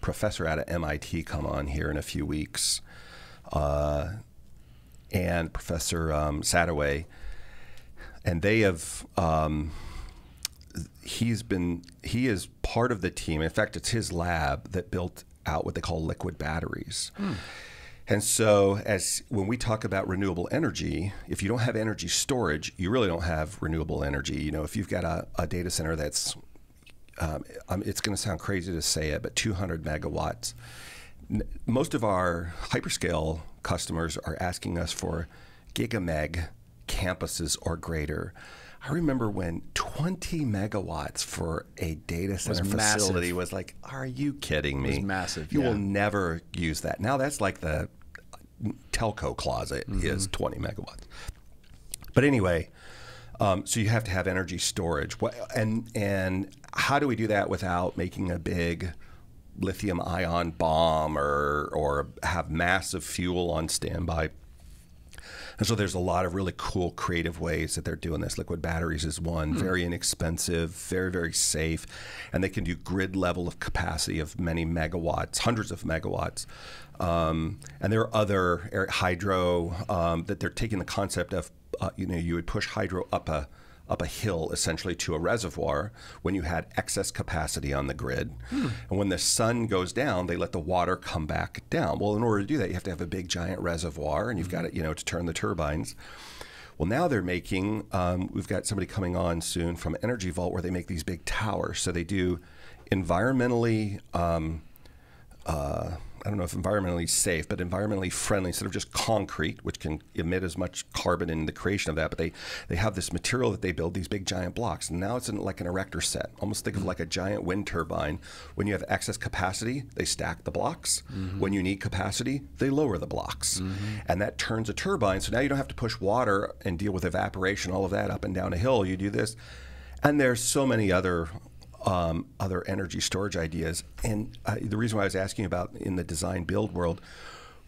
professor out of MIT come on here in a few weeks, and Professor Satterway, and they have he is part of the team. In fact, it's his lab that built out what they call liquid batteries. And so when we talk about renewable energy, if you don't have energy storage, you really don't have renewable energy. You know, if you've got a data center that's it's going to sound crazy to say it, but 200 megawatts. Most of our hyperscale customers are asking us for gigameg campuses or greater. I remember when 20 megawatts for a data center facility was like, are you kidding me? It was massive. You will never use that. Now that's like the telco closet is 20 megawatts. But anyway, so you have to have energy storage. And how do we do that without making a big lithium ion bomb or have massive fuel on standby? And so there's a lot of really cool, creative ways that they're doing this. Liquid batteries is one, very inexpensive, very, very safe, and they can do grid level of capacity of many megawatts, hundreds of megawatts. And there are other hydro that they're taking the concept of, you know, you would push hydro up a hill essentially to a reservoir when you had excess capacity on the grid. And when the sun goes down, they let the water come back down. Well, in order to do that, you have to have a big giant reservoir, and you've got it, you know, to turn the turbines. Well, now they're making, we've got somebody coming on soon from Energy Vault where they make these big towers. So they do environmentally, I don't know if environmentally safe, but environmentally friendly, instead of just concrete, which can emit as much carbon in the creation of that, but they have this material that they build, these big giant blocks. And now it's like an erector set. Almost think of like a giant wind turbine. When you have excess capacity, they stack the blocks. When you need capacity, they lower the blocks. And that turns a turbine. So now you don't have to push water and deal with evaporation, all of that up and down a hill. You do this. And there's so many other energy storage ideas. And the reason why I was asking about in the design build world,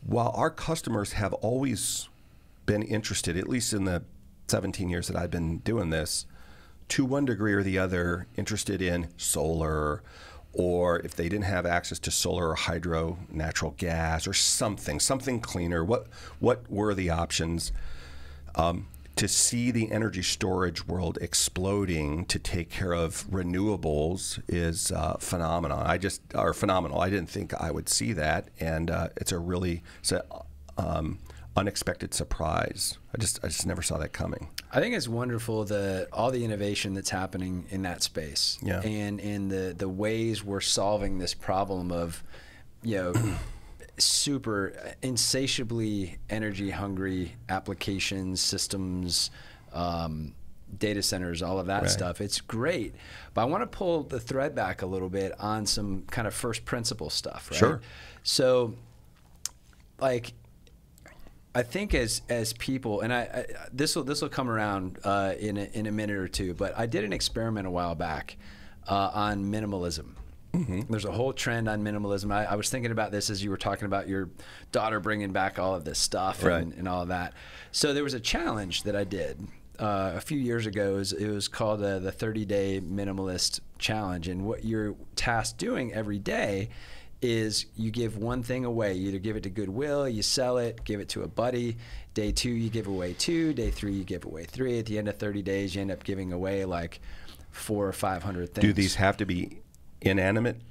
while our customers have always been interested, at least in the 17 years that I've been doing this, to one degree or the other, interested in solar, or if they didn't have access to solar or hydro, natural gas or something cleaner, what were the options? To see the energy storage world exploding to take care of renewables is phenomenal. Phenomenal. I didn't think I would see that, and it's a really unexpected surprise. I just never saw that coming. I think it's wonderful all the innovation that's happening in that space, and in the ways we're solving this problem of, you know, super insatiably energy hungry applications, systems, data centers, all of that stuff. It's great. But I want to pull the thread back a little bit on some kind of first principle stuff, right? Sure. So like, I think as people, and I this will come around in a minute or two, but I did an experiment a while back on minimalism. There's a whole trend on minimalism. I was thinking about this as you were talking about your daughter bringing back all of this stuff and all of that. So there was a challenge that I did a few years ago. It was called the 30-day minimalist challenge. And what you're tasked doing every day is you give one thing away. You either give it to Goodwill, you sell it, give it to a buddy. Day two, you give away two. Day three, you give away three. At the end of 30 days, you end up giving away like 400 or 500 things. Do these have to be inanimate?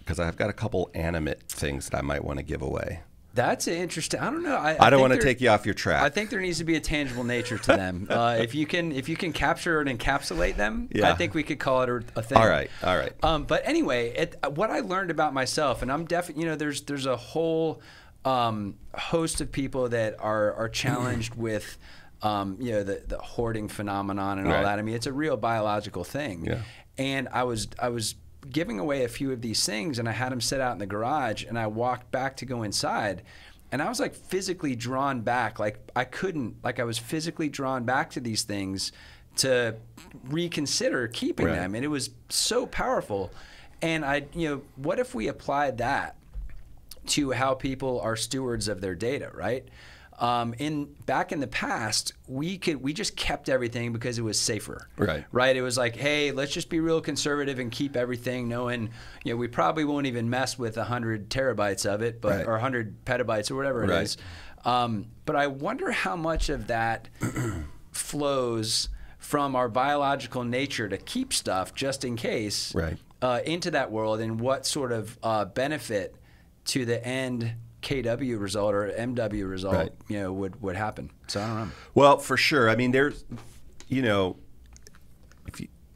Because I've got a couple animate things that I might want to give away. That's interesting. I don't know. I don't want to take you off your track. I think there needs to be a tangible nature to them. If you can capture and encapsulate them, yeah. I think we could call it a thing. All right, all right. But anyway, what I learned about myself, and I'm definitely, you know, there's a whole host of people that are challenged with, you know, the hoarding phenomenon and all that. I mean, it's a real biological thing. Yeah. And I was giving away a few of these things, and I had them set out in the garage, and I walked back to go inside, and I was like physically drawn back, like I couldn't, like I was physically drawn back to these things to reconsider keeping them, and it was so powerful. And I, you know, what if we applied that to how people are stewards of their data, right? Back in the past, we just kept everything because it was safer, right? It was like, hey, let's just be real conservative and keep everything, knowing, you know, we probably won't even mess with 100 terabytes of it, but or 100 petabytes or whatever it is. But I wonder how much of that flows from our biological nature to keep stuff just in case into that world, and what sort of benefit to the end KW result or MW result, you know, would happen. So I don't know. Well, for sure. I mean, there's, you know,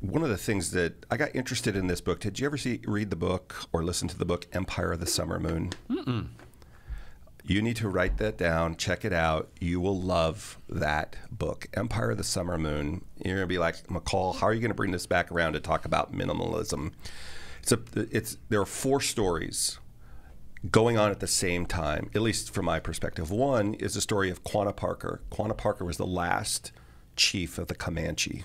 one of the things that I got interested in this book. Did you ever read the book or listen to the book Empire of the Summer Moon? Mm-mm. You need to write that down. Check it out. You will love that book, Empire of the Summer Moon. You're gonna be like, McCall, how are you gonna bring this back around to talk about minimalism? There are four stories going on at the same time, at least from my perspective. One is the story of Quanah Parker. Quanah Parker was the last chief of the Comanche.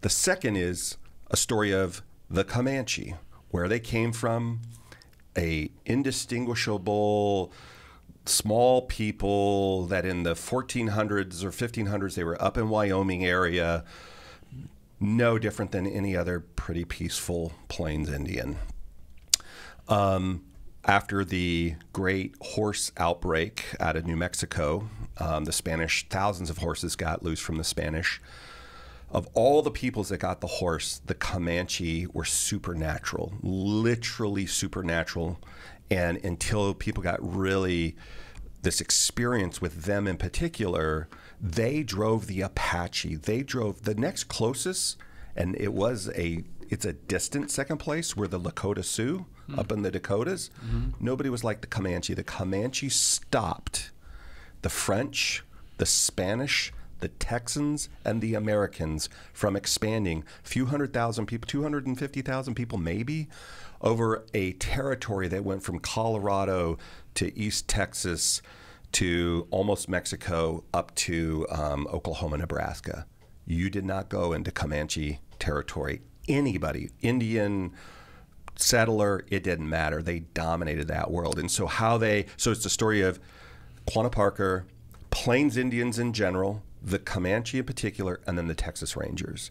The second is a story of the Comanche, where they came from, a indistinguishable small people that in the 1400s or 1500s, they were up in Wyoming area, no different than any other pretty peaceful Plains Indian. After the great horse outbreak out of New Mexico, the Spanish, thousands of horses got loose from the Spanish. Of all the peoples that got the horse, the Comanche were supernatural, literally supernatural. And until people got really this experience with them in particular, they drove the Apache. They drove the next closest, and it's a distant second place, where the Lakota Sioux, up in the Dakotas. Nobody was like the Comanche. The Comanche stopped the French, the Spanish, the Texans, and the Americans from expanding. A few 100,000 people, 250,000 people maybe, over a territory that went from Colorado to East Texas to almost Mexico up to Oklahoma, Nebraska. You did not go into Comanche territory. Anybody, Indian, settler, it didn't matter. They dominated that world. And so it's the story of Quanah Parker, Plains Indians in general, the Comanche in particular, and then the Texas Rangers.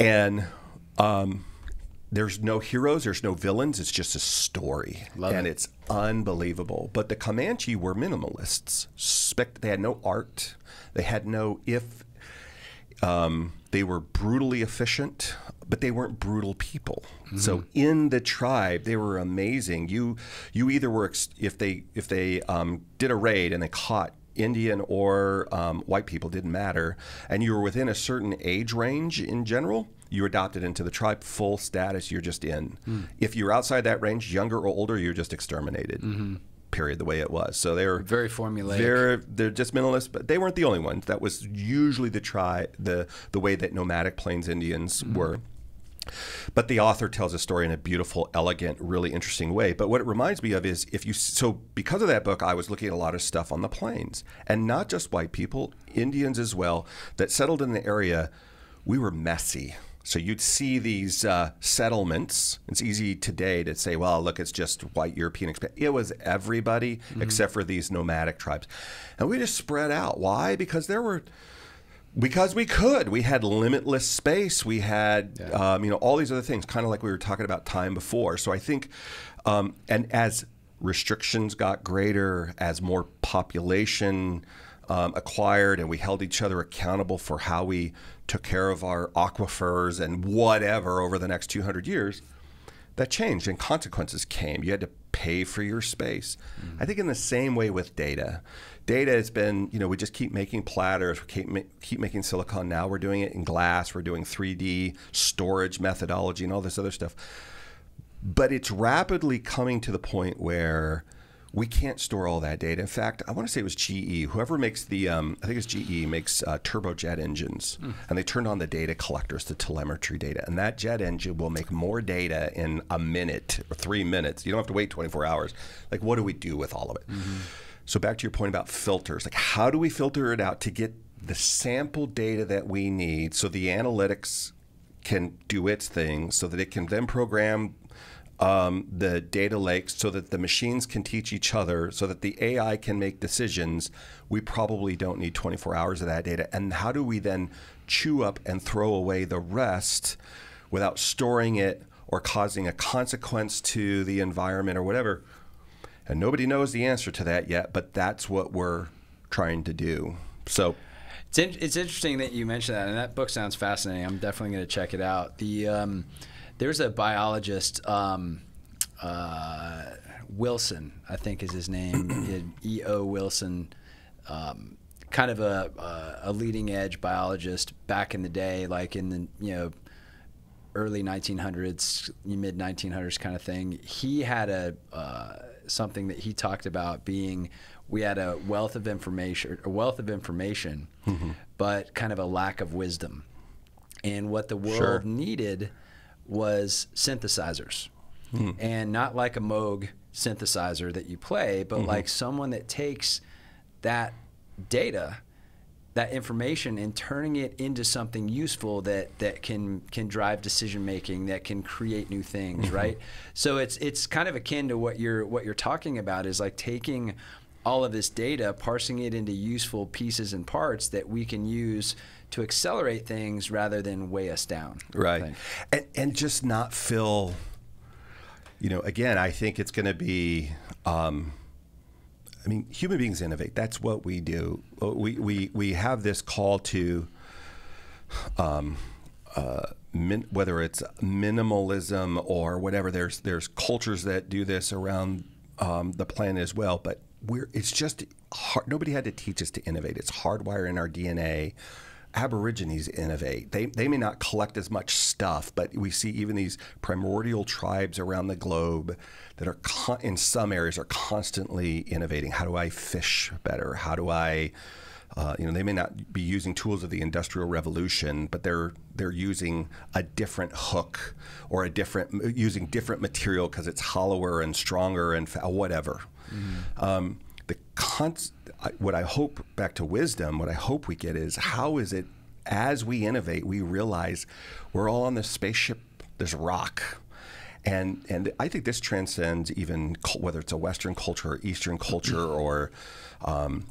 And there's no heroes, there's no villains, it's just a story. It's unbelievable. But the Comanche were minimalists. They had no art, they had no if. They were brutally efficient, but they weren't brutal people. So in the tribe, they were amazing. You either were, if they did a raid and they caught Indian or white people, didn't matter, and you were within a certain age range in general, you were adopted into the tribe, full status, you're just in. If you're outside that range, younger or older, you're just exterminated. Period, the way it was. So they were very formulaic. They're just minimalists, but they weren't the only ones. That was usually the way that nomadic Plains Indians were. But the author tells a story in a beautiful, elegant, really interesting way. But what it reminds me of is because of that book, I was looking at a lot of stuff on the plains, and not just white people, Indians as well, that settled in the area. We were messy. So you'd see these settlements. It's easy today to say, well, look, it's just white European expansion. It was everybody except for these nomadic tribes. And we just spread out. Why? Because there were Because we could. We had limitless space. We had, you know, all these other things, kind of like we were talking about time before. So I think, and as restrictions got greater, as more population acquired, and we held each other accountable for how we took care of our aquifers and whatever over the next 200 years, that changed and consequences came. You had to pay for your space. I think in the same way with data. Data has been, you know, we just keep making platters, we keep making silicon. Now we're doing it in glass, we're doing 3D storage methodology and all this other stuff. But it's rapidly coming to the point where we can't store all that data. In fact, I want to say it was GE, whoever makes the, I think it's GE, makes turbojet engines. And they turned on the data collectors, the telemetry data. And that jet engine will make more data in a minute or 3 minutes. You don't have to wait 24 hours. Like, what do we do with all of it? So back to your point about filters, like how do we filter it out to get the sample data that we need so the analytics can do its thing, so that it can then program the data lakes, so that the machines can teach each other, so that the AI can make decisions. We probably don't need 24 hours of that data. And how do we then chew up and throw away the rest without storing it or causing a consequence to the environment or whatever? And nobody knows the answer to that yet, but that's what we're trying to do. So it's interesting that you mentioned that, and that book sounds fascinating. I'm definitely going to check it out. The there's a biologist, Wilson, I think is his name, E.O. Wilson, kind of a leading edge biologist back in the day, like in the early 1900s, mid 1900s kind of thing. He had a something that he talked about being, we had a wealth of information, but kind of a lack of wisdom. And what the world needed was synthesizers, and not like a Moog synthesizer that you play, but like someone that takes that data, that information, and turning it into something useful that can drive decision making, that can create new things, right? So it's kind of akin to what you're talking about, is like taking all of this data, parsing it into useful pieces and parts that we can use to accelerate things rather than weigh us down. Right. And just not feel, you know, again, I think it's going to be I mean, human beings innovate. That's what we do. We have this call to, whether it's minimalism or whatever. There's cultures that do this around the planet as well. But it's just hard. Nobody had to teach us to innovate. It's hardwired in our DNA. Aborigines innovate. They may not collect as much stuff, but we see even these primordial tribes around the globe that are in some areas are constantly innovating. How do I fish better? How do I, you know, they may not be using tools of the Industrial Revolution, but they're using a different hook or a different, using different material because it's hollower and stronger and whatever. What I hope, back to wisdom, what I hope we get is, how is it as we innovate, we realize we're all on this spaceship, this rock. And I think this transcends even whether it's a Western culture or Eastern culture or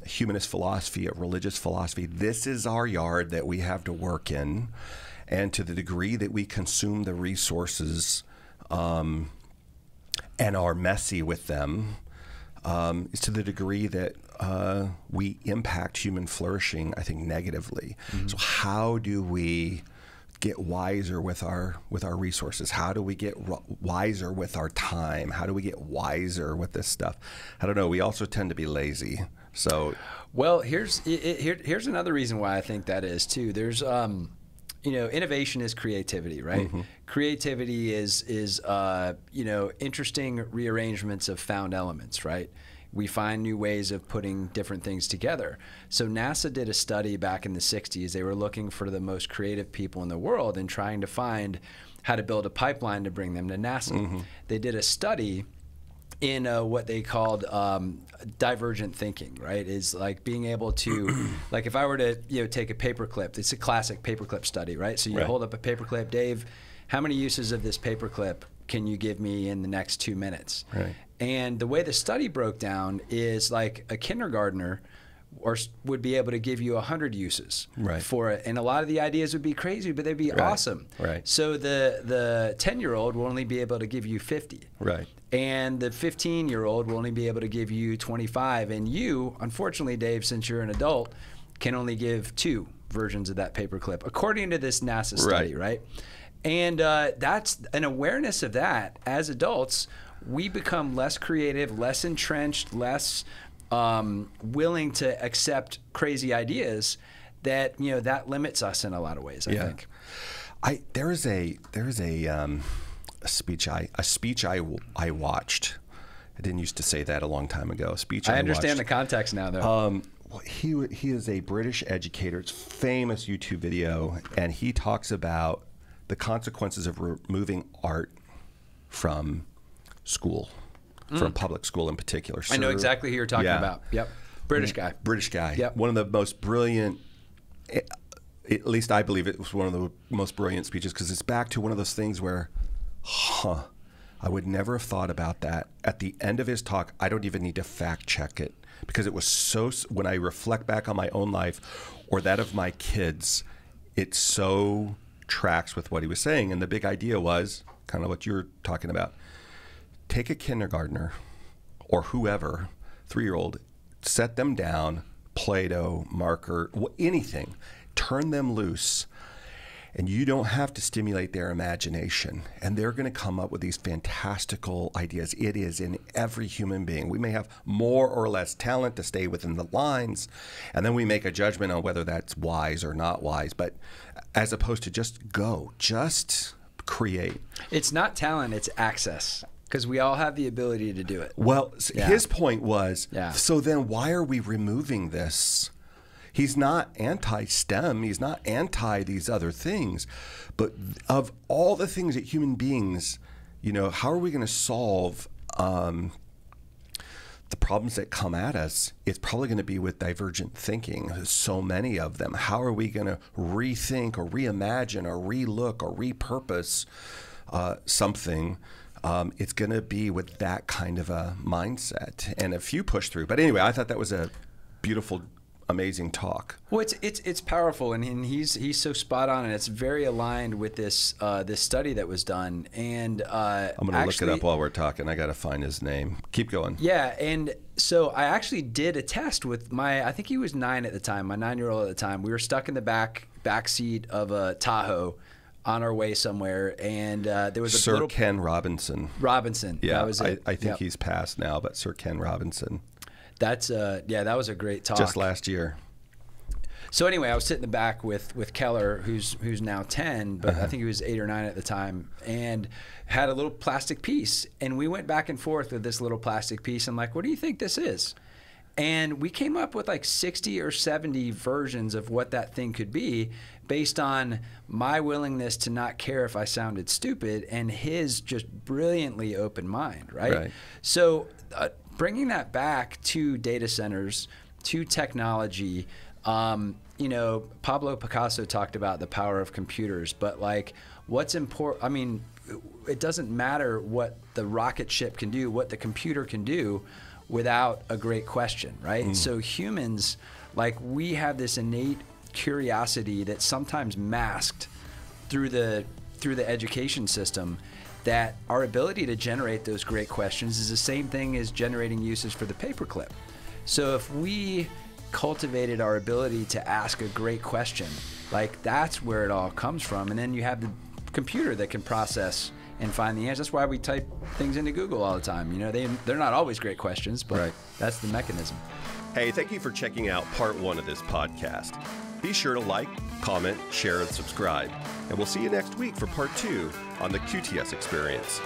humanist philosophy or religious philosophy. This is our yard that we have to work in. And to the degree that we consume the resources and are messy with them, is to the degree that we impact human flourishing, I think, negatively. So how do we get wiser with our resources? How do we get wiser with our time? How do we get wiser with this stuff? I don't know. We also tend to be lazy. So, well, here's another reason why I think that is too. There's you know, innovation is creativity, right? Creativity is you know, interesting rearrangements of found elements, right? We find new ways of putting different things together. So NASA did a study back in the 60s. They were looking for the most creative people in the world and trying to find how to build a pipeline to bring them to NASA. They did a study in what they called divergent thinking, right? Is like being able to, like if I were to take a paperclip, it's a classic paperclip study, right? So you hold up a paperclip, Dave, how many uses of this paperclip can you give me in the next 2 minutes? And the way the study broke down is like a kindergartner or would be able to give you 100 uses for it. And a lot of the ideas would be crazy, but they'd be awesome. Right. So the 10-year-old will only be able to give you 50. Right. And the 15-year-old will only be able to give you 25. And you, unfortunately, Dave, since you're an adult, can only give 2 versions of that paperclip, according to this NASA study, right? And that's an awareness of that. As adults, we become less creative, less entrenched, less willing to accept crazy ideas. That that limits us in a lot of ways. I think. There is a speech I watched. I didn't used to say that a long time ago. A speech I understand watched. The context now though. He is a British educator. It's a famous YouTube video, and he talks about the consequences of removing art from school, from public school in particular. Sir, I know exactly who you're talking about. Yep, British guy. British guy. Yep. One of the most brilliant, at least I believe it was one of the most brilliant speeches, because it's back to one of those things where, I would never have thought about that. At the end of his talk, I don't even need to fact check it, because it was so, when I reflect back on my own life or that of my kids, it so tracks with what he was saying. And the big idea was kind of what you're talking about. Take a kindergartner or whoever, 3-year-old, set them down, Play-Doh, marker, anything, turn them loose, and you don't have to stimulate their imagination. And they're gonna come up with these fantastical ideas. It is in every human being. We may have more or less talent to stay within the lines, and then we make a judgment on whether that's wise or not wise, but as opposed to just create. It's not talent, it's access. Because we all have the ability to do it. Well, his point was, so then why are we removing this? He's not anti-STEM, he's not anti these other things, but of all the things that human beings, how are we gonna solve the problems that come at us? It's probably gonna be with divergent thinking, there's so many of them. How are we gonna rethink or reimagine or relook or repurpose something? It's going to be with that kind of a mindset and a few push through. But anyway, I thought that was a beautiful, amazing talk. Well, it's powerful, and he's so spot on, and it's very aligned with this this study that was done. And I'm going to look it up while we're talking. I got to find his name. Keep going. Yeah, and so I actually did a test with my, I think he was 9 at the time, my 9-year-old at the time. We were stuck in the back seat of a Tahoe on our way somewhere, and there was a Sir Ken Robinson. Yeah, that was it. I think he's passed now, but Sir Ken Robinson. That's that was a great talk. Just last year. So anyway, I was sitting in the back with Keller, who's now 10, but I think he was 8 or 9 at the time, and had a little plastic piece, and we went back and forth with this little plastic piece. I'm like, what do you think this is? And we came up with like 60 or 70 versions of what that thing could be based on my willingness to not care if I sounded stupid and his just brilliantly open mind, right? So bringing that back to data centers, to technology, Pablo Picasso talked about the power of computers, but like what's important, I mean, it doesn't matter what the rocket ship can do, what the computer can do, without a great question, right? So humans, like we have this innate curiosity that's sometimes masked through the education system, that our ability to generate those great questions is the same thing as generating uses for the paperclip. So if we cultivated our ability to ask a great question, like that's where it all comes from. And then you have the computer that can process and find the answer. That's why we type things into Google all the time. They're not always great questions, but that's the mechanism. Hey, thank you for checking out part 1 of this podcast. Be sure to like, comment, share, and subscribe. And we'll see you next week for part 2 on the QTS Experience.